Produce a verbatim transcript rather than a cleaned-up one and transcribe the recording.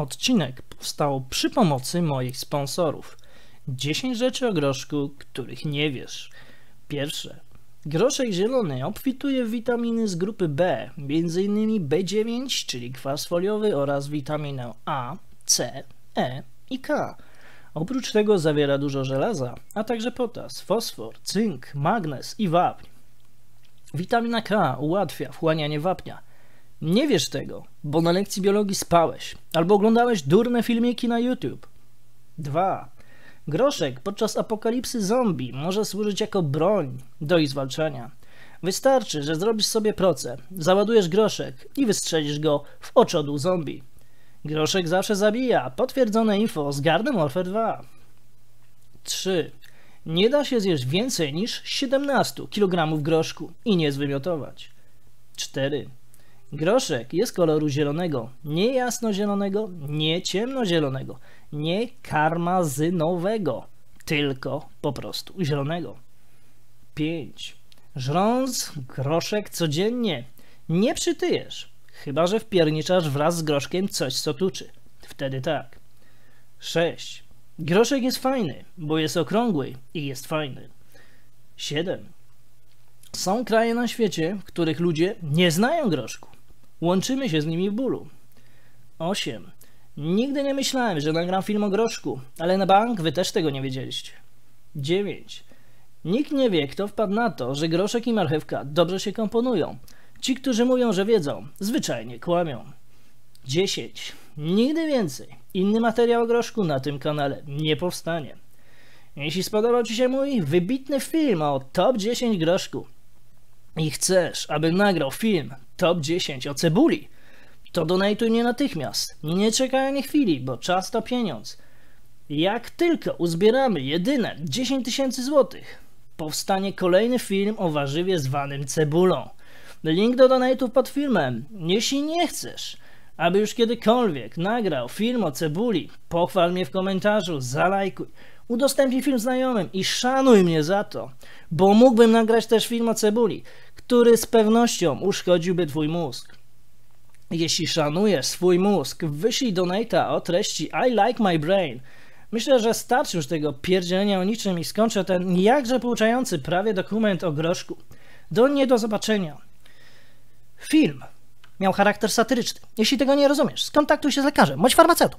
Odcinek powstał przy pomocy moich sponsorów. dziesięć rzeczy o groszku, których nie wiesz. Pierwsze. Groszek zielony obfituje w witaminy z grupy B, między innymi B dziewięć, czyli kwas foliowy, oraz witaminę A, C, E i K. Oprócz tego zawiera dużo żelaza, a także potas, fosfor, cynk, magnez i wapń. Witamina K ułatwia wchłanianie wapnia. Nie wiesz tego, bo na lekcji biologii spałeś albo oglądałeś durne filmiki na YouTube. dwa. Groszek podczas apokalipsy zombie może służyć jako broń do ich zwalczania. Wystarczy, że zrobisz sobie procę, załadujesz groszek i wystrzelisz go w oczodół zombie. Groszek zawsze zabija. Potwierdzone info z Garden Warfare dwa. trzy. Nie da się zjeść więcej niż siedemnaście kilogramów groszku i nie zwymiotować. cztery. Groszek jest koloru zielonego, nie jasnozielonego, nie ciemnozielonego, nie karmazynowego, tylko po prostu zielonego. pięć. Żrąc groszek codziennie nie przytyjesz, chyba że wpierniczasz wraz z groszkiem coś, co tuczy. Wtedy tak. sześć. Groszek jest fajny, bo jest okrągły i jest fajny. siedem. Są kraje na świecie, w których ludzie nie znają groszku. Łączymy się z nimi w bólu. osiem. Nigdy nie myślałem, że nagram film o groszku, ale na bank wy też tego nie wiedzieliście. dziewięć. Nikt nie wie, kto wpadł na to, że groszek i marchewka dobrze się komponują. Ci, którzy mówią, że wiedzą, zwyczajnie kłamią. dziesięć. Nigdy więcej. Inny materiał o groszku na tym kanale nie powstanie. Jeśli spodobał ci się mój wybitny film o top dziesięć groszku i chcesz, abym nagrał film top dziesięć o cebuli, to donajtuj mnie natychmiast. Nie czekaj ani chwili, bo czas to pieniądz. Jak tylko uzbieramy jedyne dziesięć tysięcy złotych, powstanie kolejny film o warzywie zwanym cebulą. Link do donatów pod filmem. Jeśli nie chcesz, aby już kiedykolwiek nagrał film o cebuli, pochwal mnie w komentarzu, zalajkuj, udostępnij film znajomym i szanuj mnie za to, bo mógłbym nagrać też film o cebuli, który z pewnością uszkodziłby twój mózg. Jeśli szanujesz swój mózg, wyślij donata o treści I like my brain. Myślę, że starczy już tego pierdzielenia o niczym i skończę ten jakże pouczający prawie dokument o groszku. Do nie do zobaczenia. Film miał charakter satyryczny. Jeśli tego nie rozumiesz, skontaktuj się z lekarzem bądź farmaceutą.